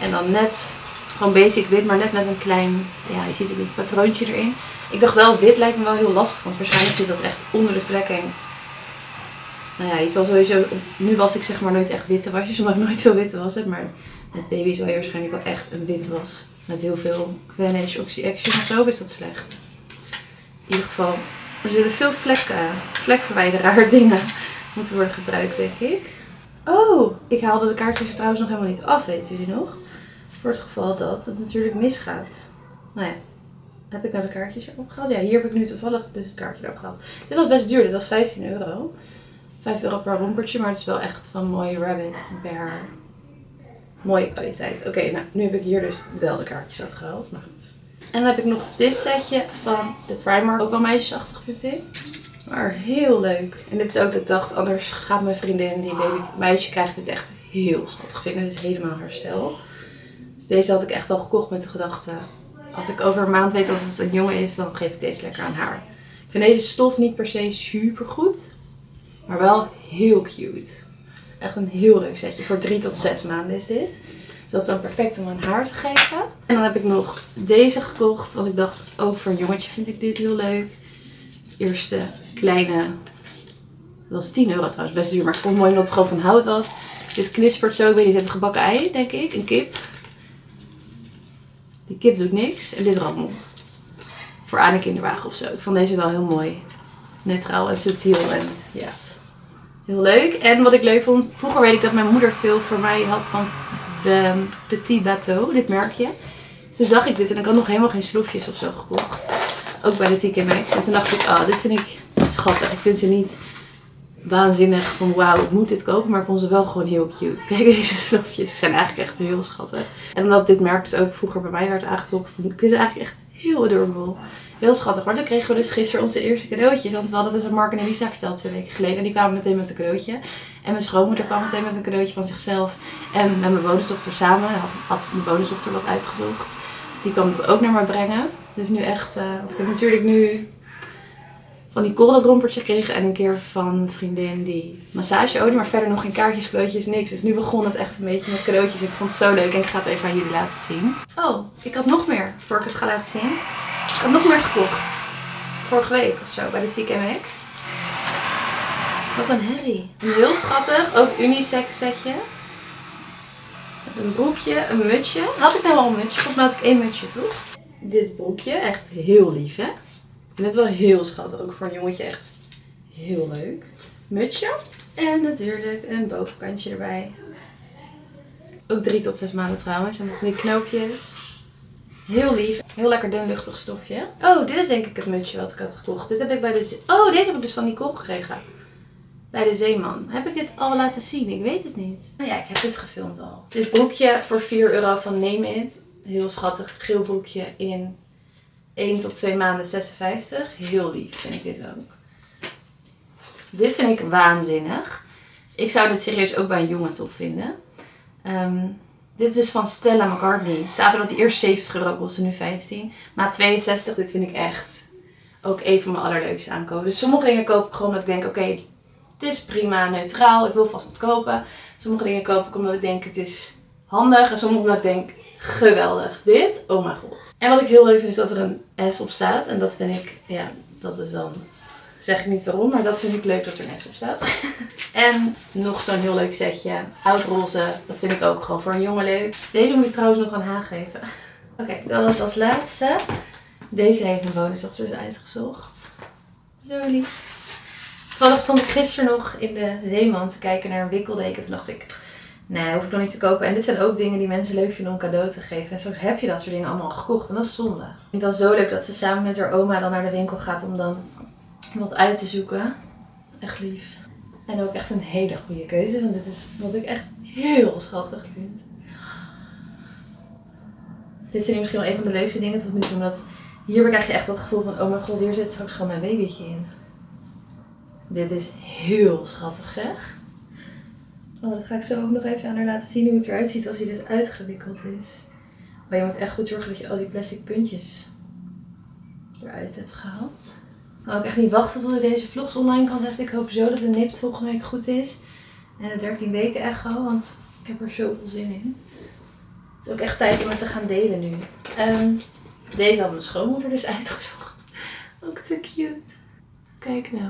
En dan net Gewoon basic wit, maar net met een klein, ja, je ziet het een patroontje erin. Ik dacht wel, wit lijkt me wel heel lastig, want waarschijnlijk zit dat echt onder de vlek heen. Nou ja, je zal sowieso, nu was ik zeg maar nooit echt witte wasjes, omdat ik nooit veel witte was heb, maar met baby zal je waarschijnlijk wel echt een wit was. Met heel veel Vanish, Oxy-Action of zo, is dat slecht. In ieder geval, er zullen veel vlekverwijderaar dingen moeten worden gebruikt, denk ik. Oh, ik haalde de kaartjes trouwens nog helemaal niet af, weten jullie nog? Voor het geval dat het natuurlijk misgaat. Nou ja, heb ik nou de kaartjes erop gehaald? Ja, hier heb ik nu toevallig dus het kaartje erop gehaald. Dit was best duur, dit was €15. €5 per rompertje, maar het is wel echt van mooie rabbit per mooie kwaliteit. Oké, nou, nu heb ik hier dus wel de kaartjes afgehaald, maar goed. En dan heb ik nog dit setje van de Primark. Ook wel meisjesachtig, vind ik. Maar heel leuk. En dit is ook dat ik dacht, anders gaat mijn vriendin, die baby meisje, krijgt dit echt heel schattig vinden. Dit is helemaal haar stijl. Dus deze had ik echt al gekocht met de gedachte, als ik over een maand weet dat het een jongen is, dan geef ik deze lekker aan haar. Ik vind deze stof niet per se super goed, maar wel heel cute. Echt een heel leuk setje. Voor 3 tot 6 maanden is dit. Dus dat is dan perfect om aan haar te geven. En dan heb ik nog deze gekocht, want ik dacht, ook voor een jongetje vind ik dit heel leuk. De eerste kleine, dat was €10 trouwens, best duur, maar ik vond het mooi omdat het gewoon van hout was. Dit knispert zo, ik weet niet, het gebakken ei, denk ik, een kip. Die kip doet niks en dit rammelt. Voor aan een kinderwagen of zo. Ik vond deze wel heel mooi. Neutraal en subtiel en ja, heel leuk. En wat ik leuk vond, vroeger weet ik dat mijn moeder veel voor mij had van de Petit Bateau, dit merkje. Dus zag ik dit en ik had nog helemaal geen slofjes of zo gekocht. Ook bij de TK Maxx. En toen dacht ik, ah, dit vind ik schattig. Ik vind ze niet waanzinnig van wauw, ik moet dit kopen. Maar ik vond ze wel gewoon heel cute. Kijk, deze slofjes zijn eigenlijk echt heel schattig. En omdat dit merk dus ook vroeger bij mij werd aangetrokken, vond ik ze eigenlijk echt heel adorable. Heel schattig. Maar toen kregen we dus gisteren onze eerste cadeautjes. Want we hadden dus aan Mark en Elisa verteld 2 weken geleden. En die kwamen meteen met een cadeautje. En mijn schoonmoeder kwam meteen met een cadeautje van zichzelf. En met mijn bonusdochter samen. Had mijn bonusdochter wat uitgezocht. Die kwam het ook naar mij brengen. Dus nu echt, ik heb natuurlijk nu van Nicole dat rompertje gekregen. En een keer van mijn vriendin die massageolie. Maar verder nog geen kaartjes, cadeautjes, niks. Dus nu begon het echt een beetje met cadeautjes. Ik vond het zo leuk en ik ga het even aan jullie laten zien. Oh, ik had nog meer, voor ik het ga laten zien. Ik had nog meer gekocht. Vorige week of zo, bij de TK Maxx. Wat een herrie. Heel schattig, ook unisex setje. Met een broekje, een mutsje. Had ik nou al een mutsje? Volgens mij had ik 1 mutsje, toch? Dit broekje, echt heel lief, hè? En dit wel heel schattig, ook voor een jongetje echt heel leuk. Mutsje. En natuurlijk een bovenkantje erbij. Ook 3 tot 6 maanden trouwens. En met die knoopjes. Heel lief. Heel lekker dun luchtig stofje. Oh, dit is denk ik het mutsje wat ik had gekocht. Dit heb ik bij de... Oh, deze heb ik dus van Nicole gekregen. Bij de Zeeman. Heb ik dit al laten zien? Ik weet het niet. Nou ja, ik heb dit gefilmd al. Dit broekje voor €4 van Name It. Heel schattig. Geel broekje in 1 tot 2 maanden €56. Heel lief vind ik dit ook. Dit vind ik waanzinnig. Ik zou dit serieus ook bij een jongen top vinden. Dit is dus van Stella McCartney. Staat er dat die eerst €70 kostte, nu 15. Maar 62, dit vind ik echt ook een van mijn allerleukste aankopen. Dus sommige dingen koop ik gewoon dat ik denk, oké, het is prima, neutraal, ik wil vast wat kopen. Sommige dingen koop ik omdat ik denk het is handig. En sommige omdat ik denk, geweldig. Dit, oh mijn god. En wat ik heel leuk vind is dat er een S op staat. En dat vind ik, ja, dat is dan, zeg ik niet waarom, maar dat vind ik leuk dat er een S op staat. En nog zo'n heel leuk setje. Oudroze, dat vind ik ook gewoon voor een jongen leuk. Deze moet ik trouwens nog aan haar geven. Oké, dat was als laatste. Deze heeft mijn bonusdochter dus uitgezocht. Zo lief. Toevallig stond ik gisteren nog in de Zeeman te kijken naar een winkeldeken. Toen dacht ik, nee, hoef ik nog niet te kopen. En dit zijn ook dingen die mensen leuk vinden om cadeau te geven. En straks heb je dat soort dingen allemaal al gekocht. En dat is zonde. Ik vind het dan zo leuk dat ze samen met haar oma dan naar de winkel gaat om dan wat uit te zoeken. Echt lief. En ook echt een hele goede keuze. Want dit is wat ik echt heel schattig vind. Dit vind ik misschien wel een van de leukste dingen tot nu toe. Omdat hier krijg je echt dat gevoel van, oh mijn god, hier zit straks gewoon mijn babytje in. Dit is heel schattig, zeg. Oh, dan ga ik zo ook nog even aan haar laten zien hoe het eruit ziet als hij dus uitgewikkeld is. Maar je moet echt goed zorgen dat je al die plastic puntjes eruit hebt gehaald. Kan ik echt niet wachten tot ik deze vlogs online kan zetten. Ik hoop zo dat de NIPT volgende week goed is. En de 13 weken echo, want ik heb er zoveel zin in. Het is ook echt tijd om het te gaan delen nu. Deze had mijn schoonmoeder dus uitgezocht. Ook te cute. Kijk nou.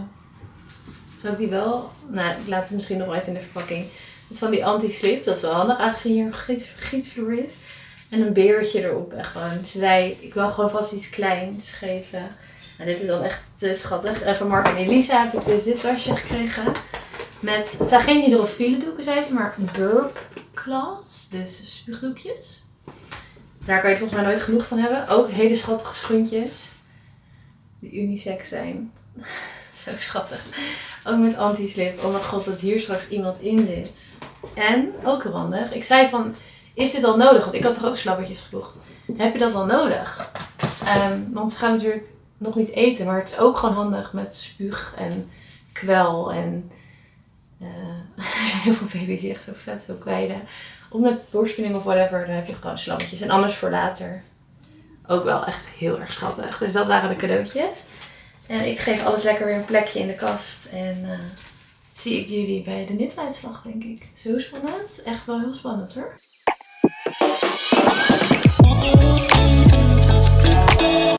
Zou ik die wel... Nou, ik laat het misschien nog wel even in de verpakking. Het is van die anti-slip. Dat is wel handig, aangezien hier een gietvloer is. En een beertje erop. En gewoon. Ze zei, ik wil gewoon vast iets kleins geven. Nou, dit is dan echt te schattig. En van Mark en Elisa heb ik dus dit tasje gekregen. Met, het zijn geen hydrofiele doeken, zei ze, maar burp cloths. Dus spuugdoekjes. Daar kan je volgens mij nooit genoeg van hebben. Ook hele schattige schoentjes. Die unisex zijn. Zo schattig. Ook met anti-slip. Oh mijn god, dat hier straks iemand in zit. En, ook heel handig. Ik zei van, is dit al nodig? Want ik had toch ook slabbertjes gekocht. Heb je dat al nodig? Want ze gaan natuurlijk nog niet eten. Maar het is ook gewoon handig met spuug en kwel. En er zijn heel veel baby's die echt zo vet zo kwijlen. Of met borstvoeding of whatever. Dan heb je gewoon slabbertjes. En anders voor later. Ook wel echt heel erg schattig. Dus dat waren de cadeautjes. En ik geef alles lekker weer een plekje in de kast. En zie ik jullie bij de NIPT-uitslag, denk ik. Zo spannend. Echt wel heel spannend hoor.